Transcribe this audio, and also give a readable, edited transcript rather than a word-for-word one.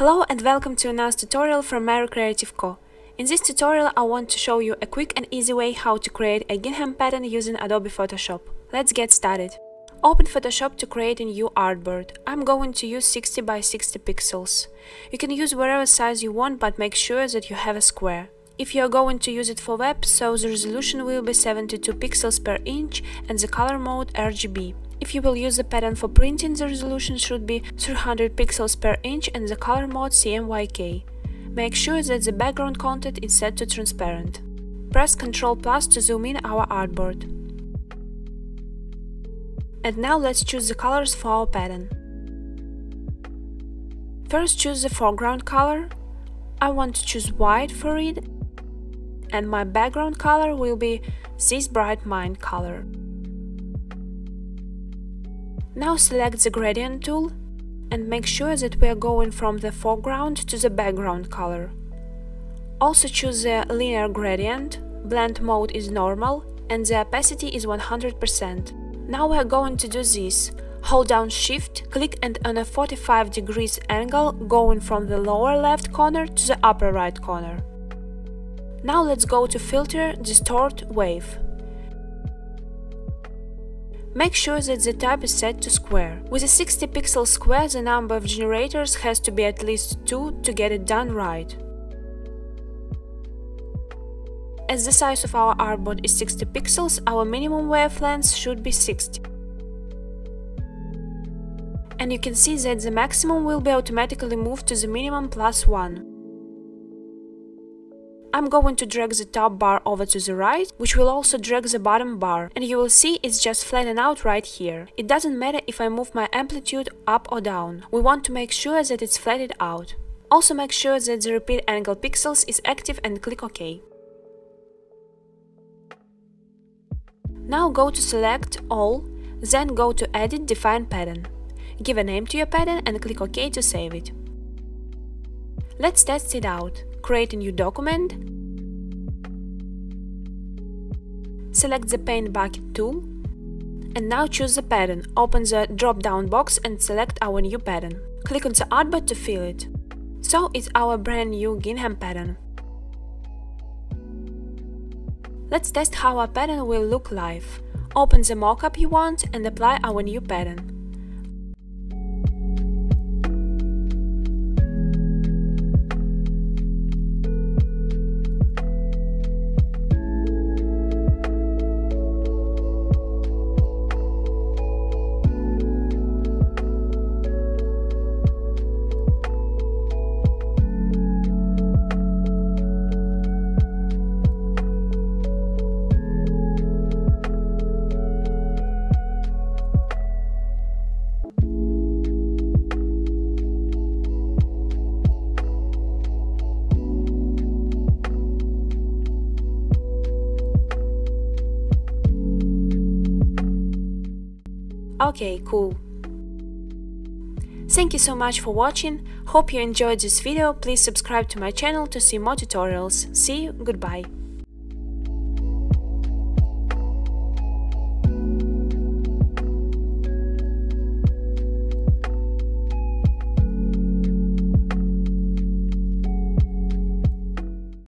Hello and welcome to another tutorial from Mary Creative Co. In this tutorial I want to show you a quick and easy way how to create a Gingham pattern using Adobe Photoshop. Let's get started. Open Photoshop to create a new artboard. I'm going to use 60 by 60 pixels. You can use whatever size you want, but make sure that you have a square. If you are going to use it for web, so the resolution will be 72 pixels per inch and the color mode RGB. If you will use the pattern for printing, the resolution should be 300 pixels per inch and the color mode CMYK. Make sure that the background content is set to transparent. Press Ctrl+ to zoom in our artboard. And now let's choose the colors for our pattern. First choose the foreground color. I want to choose white for it. And my background color will be this bright mind color. Now select the gradient tool and make sure that we are going from the foreground to the background color. Also choose the linear gradient, blend mode is normal and the opacity is 100%. Now we are going to do this. Hold down Shift, click and on a 45 degrees angle going from the lower left corner to the upper right corner. Now let's go to Filter, Distort, Wave. Make sure that the type is set to square. With a 60 pixel square, the number of generators has to be at least 2 to get it done right. As the size of our artboard is 60 pixels, our minimum wavelength should be 60. And you can see that the maximum will be automatically moved to the minimum plus 1. I'm going to drag the top bar over to the right, which will also drag the bottom bar, and you will see it's just flattened out right here. It doesn't matter if I move my amplitude up or down. We want to make sure that it's flattened out. Also make sure that the repeat angle pixels is active and click OK. Now go to Select All, then go to Edit, Define Pattern. Give a name to your pattern and click OK to save it. Let's test it out. Create a new document, select the Paint Bucket tool, and now choose the pattern, open the drop-down box and select our new pattern. Click on the artboard to fill it. So it's our brand new Gingham pattern. Let's test how our pattern will look live. Open the mockup you want and apply our new pattern. Okay, cool. Thank you so much for watching. Hope you enjoyed this video. Please subscribe to my channel to see more tutorials. See you, goodbye.